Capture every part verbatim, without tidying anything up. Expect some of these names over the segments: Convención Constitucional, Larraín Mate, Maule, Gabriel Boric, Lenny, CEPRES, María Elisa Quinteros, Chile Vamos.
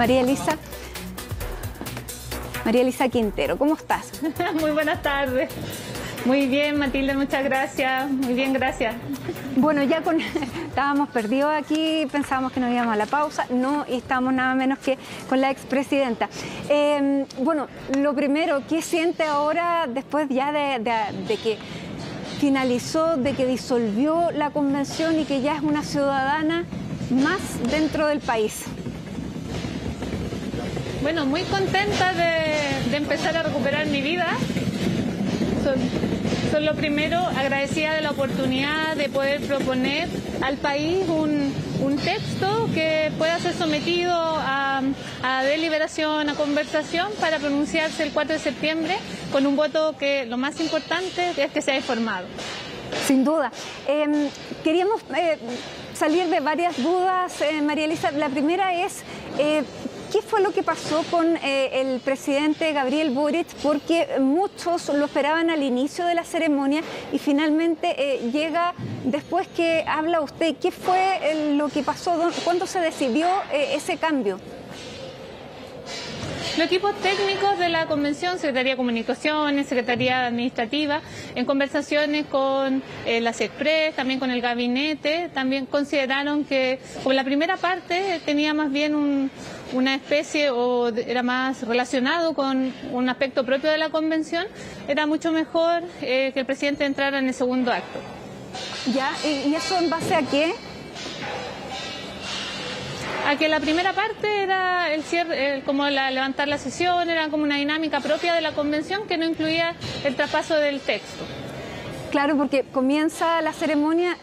María Elisa. María Elisa Quintero, ¿cómo estás? Muy buenas tardes. Muy bien, Matilde, muchas gracias. Muy bien, gracias. Bueno, ya con estábamos perdidos aquí, pensábamos que nos íbamos a la pausa, no, y estamos nada menos que con la expresidenta. Eh, bueno, lo primero, ¿qué siente ahora después ya de, de, de que finalizó, de que disolvió la convención y que ya es una ciudadana más dentro del país? Bueno, muy contenta de, de empezar a recuperar mi vida. Son, son lo primero, agradecida de la oportunidad de poder proponer al país un, un texto que pueda ser sometido a, a deliberación, a conversación para pronunciarse el cuatro de septiembre con un voto que lo más importante es que sea informado. Sin duda. Eh, queríamos eh, salir de varias dudas, eh, María Elisa. La primera es... Eh, ¿Qué fue lo que pasó con eh, el presidente Gabriel Boric? Porque muchos lo esperaban al inicio de la ceremonia y finalmente eh, llega después que habla usted. ¿Qué fue eh, lo que pasó? ¿Cuándo se decidió eh, ese cambio? Los equipos técnicos de la Convención, Secretaría de Comunicaciones, Secretaría Administrativa, en conversaciones con eh, la CEPRES, también con el Gabinete, también consideraron que como la primera parte tenía más bien un, una especie o era más relacionado con un aspecto propio de la Convención, era mucho mejor eh, que el presidente entrara en el segundo acto. ¿Ya? ¿Y eso en base a qué? A que la primera parte era el cierre, eh, como la, levantar la sesión, era como una dinámica propia de la convención que no incluía el traspaso del texto. Claro, porque comienza la ceremonia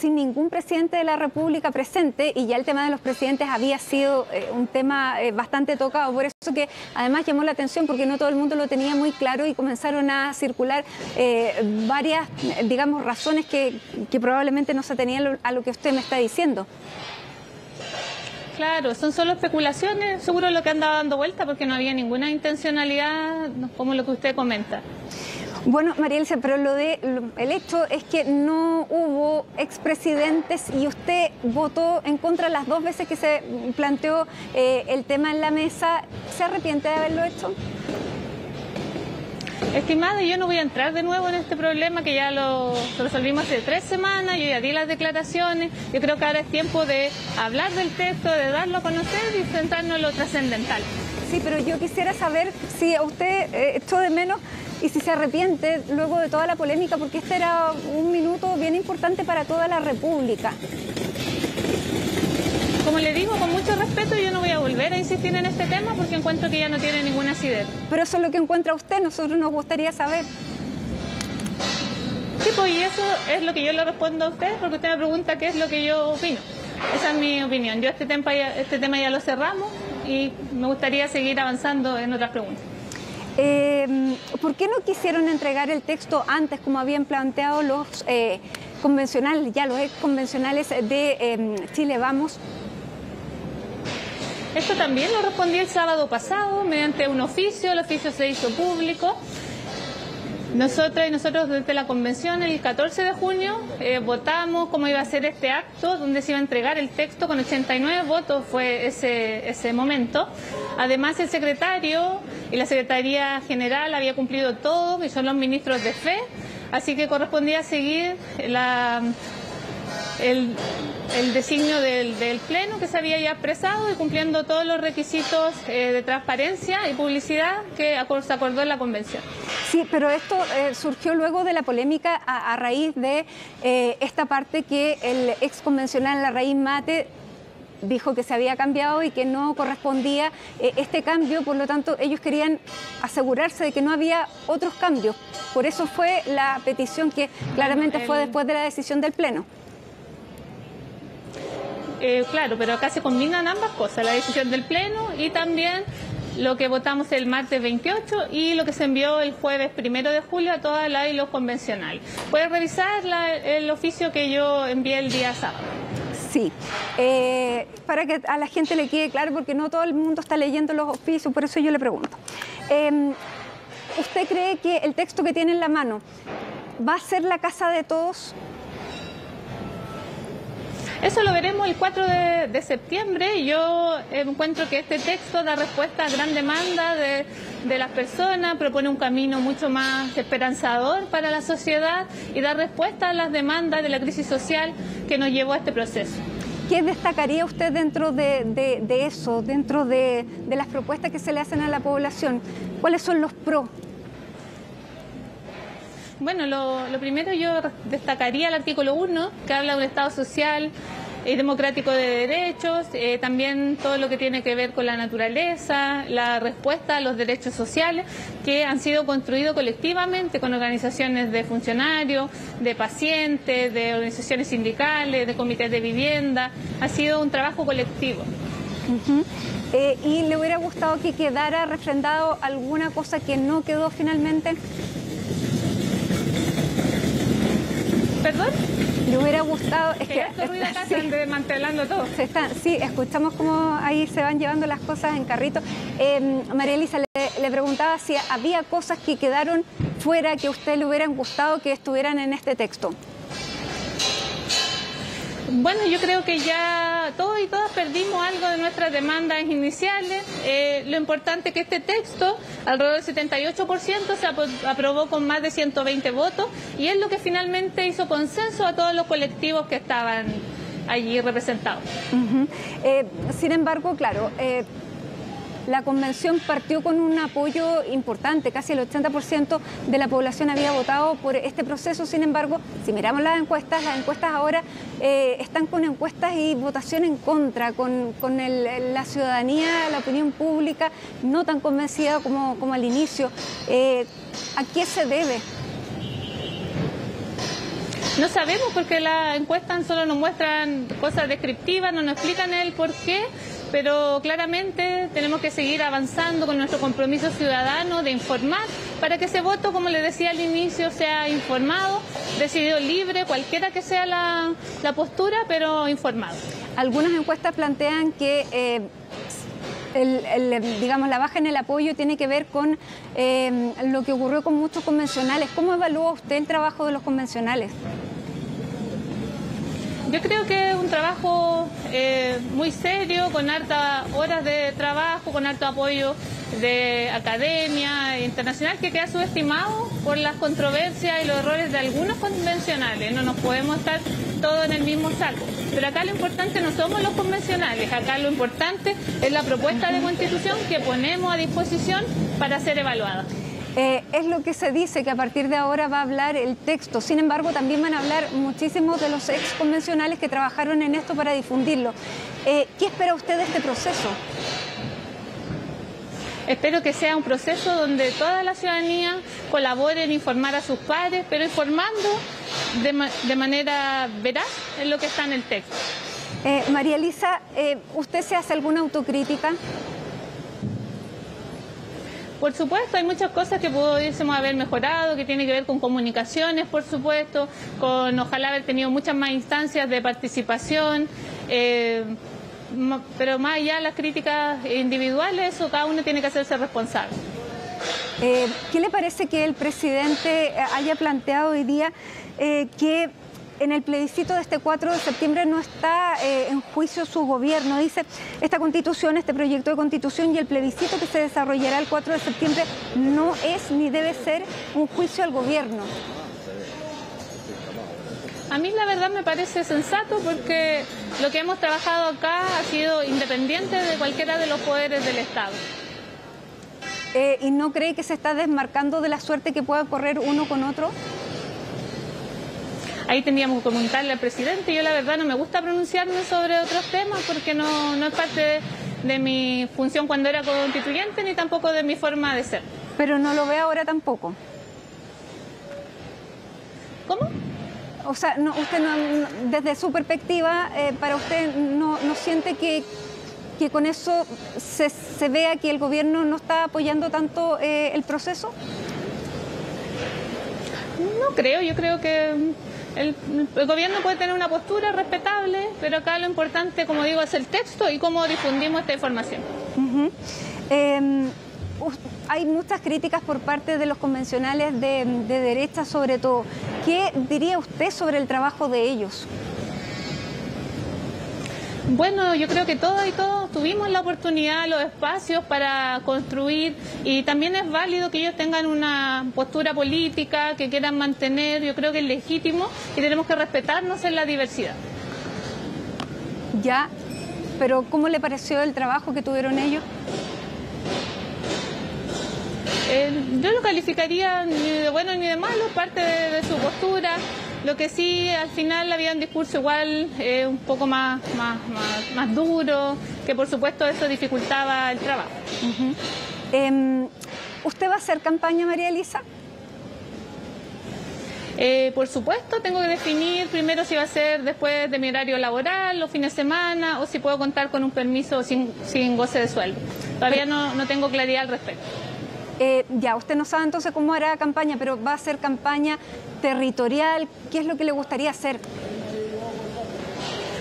sin ningún presidente de la República presente y ya el tema de los presidentes había sido eh, un tema eh, bastante tocado, por eso que además llamó la atención porque no todo el mundo lo tenía muy claro y comenzaron a circular eh, varias, digamos, razones que, que probablemente no se tenían a lo que usted me está diciendo. Claro, son solo especulaciones, seguro lo que andaba dando vuelta porque no había ninguna intencionalidad como lo que usted comenta. Bueno, María Elisa, pero lo de, lo, el hecho es que no hubo expresidentes y usted votó en contra las dos veces que se planteó eh, el tema en la mesa. ¿Se arrepiente de haberlo hecho? Estimado, yo no voy a entrar de nuevo en este problema que ya lo resolvimos hace tres semanas, yo ya di las declaraciones, yo creo que ahora es tiempo de hablar del texto, de darlo a conocer y centrarnos en lo trascendental. Sí, pero yo quisiera saber si a usted eh, echó de menos y si se arrepiente luego de toda la polémica, porque este era un minuto bien importante para toda la República. Como le digo, con mucho respeto, yo no voy a volver a insistir en este tema porque encuentro que ya no tiene ninguna acidez. Pero eso es lo que encuentra usted, nosotros nos gustaría saber. Sí, pues y eso es lo que yo le respondo a usted, porque usted me pregunta qué es lo que yo opino. Esa es mi opinión. Yo este tema ya, este tema ya lo cerramos y me gustaría seguir avanzando en otras preguntas. Eh, ¿Por qué no quisieron entregar el texto antes, como habían planteado los eh, convencionales, ya los ex convencionales de eh, Chile Vamos? Esto también lo respondí el sábado pasado mediante un oficio, el oficio se hizo público. Nosotras y nosotros desde la convención el catorce de junio eh, votamos cómo iba a ser este acto donde se iba a entregar el texto con ochenta y nueve votos fue ese, ese momento. Además el secretario y la secretaría general había cumplido todo y son los ministros de fe, así que correspondía seguir la... El, el designio del, del Pleno que se había ya expresado y cumpliendo todos los requisitos eh, de transparencia y publicidad que se acordó en la Convención. Sí, pero esto eh, surgió luego de la polémica a, a raíz de eh, esta parte que el exconvencional Larraín Mate dijo que se había cambiado y que no correspondía eh, este cambio, por lo tanto ellos querían asegurarse de que no había otros cambios. Por eso fue la petición que claramente el... fue después de la decisión del Pleno. Eh, claro, pero acá se combinan ambas cosas, la decisión del Pleno y también lo que votamos el martes veintiocho y lo que se envió el jueves primero de julio a toda la y los convencionales. Puede revisar la, el oficio que yo envié el día sábado. Sí, eh, para que a la gente le quede claro, porque no todo el mundo está leyendo los oficios, por eso yo le pregunto. Eh, ¿Usted cree que el texto que tiene en la mano va a ser la casa de todos? Eso lo veremos el cuatro de septiembre y yo encuentro que este texto da respuesta a gran demanda de, de las personas, propone un camino mucho más esperanzador para la sociedad y da respuesta a las demandas de la crisis social que nos llevó a este proceso. ¿Qué destacaría usted dentro de, de, de eso, dentro de, de las propuestas que se le hacen a la población? ¿Cuáles son los pros? Bueno, lo, lo primero yo destacaría el artículo uno, que habla de un Estado social y democrático de derechos, eh, también todo lo que tiene que ver con la naturaleza, la respuesta a los derechos sociales que han sido construidos colectivamente con organizaciones de funcionarios, de pacientes, de organizaciones sindicales, de comités de vivienda. Ha sido un trabajo colectivo. Uh-huh. eh, ¿Y le hubiera gustado que quedara refrendado alguna cosa que no quedó finalmente? ¿Perdón? Le hubiera gustado... Es que, que esto ruido acá se están desmantelando todo. Se están, sí, escuchamos cómo ahí se van llevando las cosas en carrito. Eh, María Elisa, le, le preguntaba si había cosas que quedaron fuera que a usted le hubieran gustado que estuvieran en este texto. Bueno, yo creo que ya todos y todas perdimos algo de nuestras demandas iniciales. Eh, lo importante es que este texto, alrededor del setenta y ocho por ciento, se apro aprobó con más de ciento veinte votos y es lo que finalmente hizo consenso a todos los colectivos que estaban allí representados. Uh-huh. eh, sin embargo, claro, eh, la convención partió con un apoyo importante, casi el ochenta por ciento de la población había votado por este proceso. Sin embargo, si miramos las encuestas, las encuestas ahora eh, están con encuestas y votación en contra, con, con el, la ciudadanía, la opinión pública no tan convencida como, como al inicio. Eh, ¿A qué se debe? No sabemos porque las encuestas solo nos muestran cosas descriptivas, no nos explican el por qué. Pero claramente tenemos que seguir avanzando con nuestro compromiso ciudadano de informar para que ese voto, como les decía al inicio, sea informado, decidido libre, cualquiera que sea la, la postura, pero informado. Algunas encuestas plantean que eh, el, el, digamos, la baja en el apoyo tiene que ver con eh, lo que ocurrió con muchos convencionales. ¿Cómo evalúa usted el trabajo de los convencionales? Yo creo que es un trabajo eh, muy serio, con hartas horas de trabajo, con harto apoyo de academia internacional que queda subestimado por las controversias y los errores de algunos convencionales. No nos podemos estar todos en el mismo saco. Pero acá lo importante no somos los convencionales, acá lo importante es la propuesta de constitución que ponemos a disposición para ser evaluada. Eh, es lo que se dice, que a partir de ahora va a hablar el texto. Sin embargo, también van a hablar muchísimos de los ex convencionales que trabajaron en esto para difundirlo. Eh, ¿Qué espera usted de este proceso? Espero que sea un proceso donde toda la ciudadanía colabore en informar a sus pares, pero informando de, ma de manera veraz en lo que está en el texto. Eh, María Elisa, eh, ¿usted se hace alguna autocrítica? Por supuesto, hay muchas cosas que pudiésemos haber mejorado, que tiene que ver con comunicaciones, por supuesto, con ojalá haber tenido muchas más instancias de participación, eh, pero más allá de las críticas individuales, eso cada uno tiene que hacerse responsable. Eh, ¿Qué le parece que el presidente haya planteado hoy día eh, que en el plebiscito de este cuatro de septiembre no está eh, en juicio su gobierno? Dice, esta constitución, este proyecto de constitución y el plebiscito que se desarrollará el cuatro de septiembre no es ni debe ser un juicio al gobierno. A mí la verdad me parece sensato porque lo que hemos trabajado acá ha sido independiente de cualquiera de los poderes del Estado. Eh, ¿Y no cree que se está desmarcando de la suerte que pueda correr uno con otro? Ahí tendríamos que comentarle al presidente. Yo la verdad no me gusta pronunciarme sobre otros temas porque no, no es parte de, de mi función cuando era constituyente ni tampoco de mi forma de ser. Pero no lo ve ahora tampoco. ¿Cómo? O sea, no, usted no, desde su perspectiva, eh, para usted no, no siente que, que con eso se, se vea que el gobierno no está apoyando tanto eh, el proceso. No creo, yo creo que... El, el gobierno puede tener una postura respetable, pero acá lo importante, como digo, es el texto y cómo difundimos esta información. Uh-huh. eh, hay muchas críticas por parte de los convencionales de, de derecha, sobre todo. ¿Qué diría usted sobre el trabajo de ellos? Bueno, yo creo que todas y todos tuvimos la oportunidad, los espacios para construir, y también es válido que ellos tengan una postura política que quieran mantener. Yo creo que es legítimo y tenemos que respetarnos en la diversidad. Ya, pero ¿cómo le pareció el trabajo que tuvieron ellos? Eh, yo lo calificaría ni de bueno ni de malo, parte de, de su postura. Lo que sí, al final había un discurso igual, eh, un poco más, más, más, más duro, que por supuesto eso dificultaba el trabajo. Uh-huh. eh, ¿Usted va a hacer campaña, María Elisa? Eh, por supuesto, tengo que definir primero si va a ser después de mi horario laboral, los fines de semana, o si puedo contar con un permiso sin, sin goce de sueldo. Todavía no, no tengo claridad al respecto. Eh, ya, usted no sabe entonces cómo hará campaña, pero ¿va a ser campaña territorial? ¿Qué es lo que le gustaría hacer?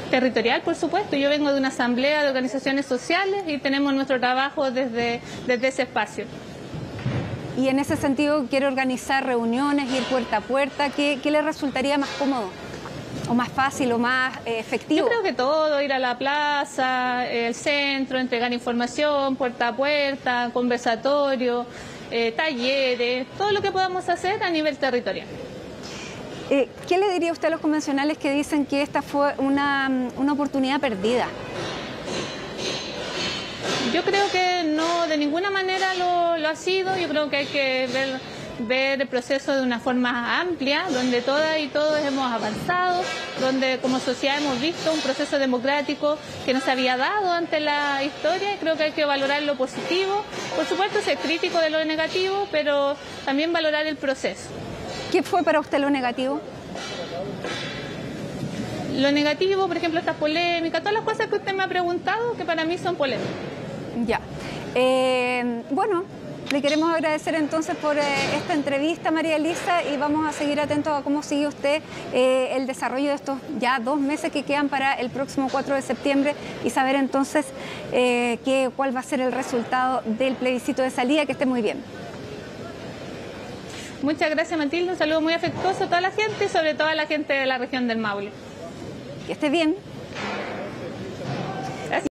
Territorial, por supuesto. Yo vengo de una asamblea de organizaciones sociales y tenemos nuestro trabajo desde, desde ese espacio. Y en ese sentido, ¿quiere organizar reuniones, ir puerta a puerta? ¿Qué, qué le resultaría más cómodo? ¿O más fácil o más eh, efectivo? Yo creo que todo, ir a la plaza, el centro, entregar información, puerta a puerta, conversatorio, eh, talleres, todo lo que podamos hacer a nivel territorial. Eh, ¿Qué le diría usted a los convencionales que dicen que esta fue una, una oportunidad perdida? Yo creo que no, de ninguna manera lo, lo ha sido. Yo creo que hay que ver... ver el proceso de una forma amplia, donde todas y todos hemos avanzado, donde como sociedad hemos visto un proceso democrático que no se había dado ante la historia, y creo que hay que valorar lo positivo, por supuesto ser crítico de lo negativo, pero también valorar el proceso. ¿Qué fue para usted lo negativo? Lo negativo, por ejemplo, estas polémicas, todas las cosas que usted me ha preguntado que para mí son polémicas. Ya, eh, bueno... Le queremos agradecer entonces por eh, esta entrevista, María Elisa, y vamos a seguir atentos a cómo sigue usted eh, el desarrollo de estos ya dos meses que quedan para el próximo cuatro de septiembre y saber entonces eh, qué, cuál va a ser el resultado del plebiscito de salida. Que esté muy bien. Muchas gracias, Matilde. Un saludo muy afectuoso a toda la gente, sobre todo a la gente de la región del Maule. Que esté bien.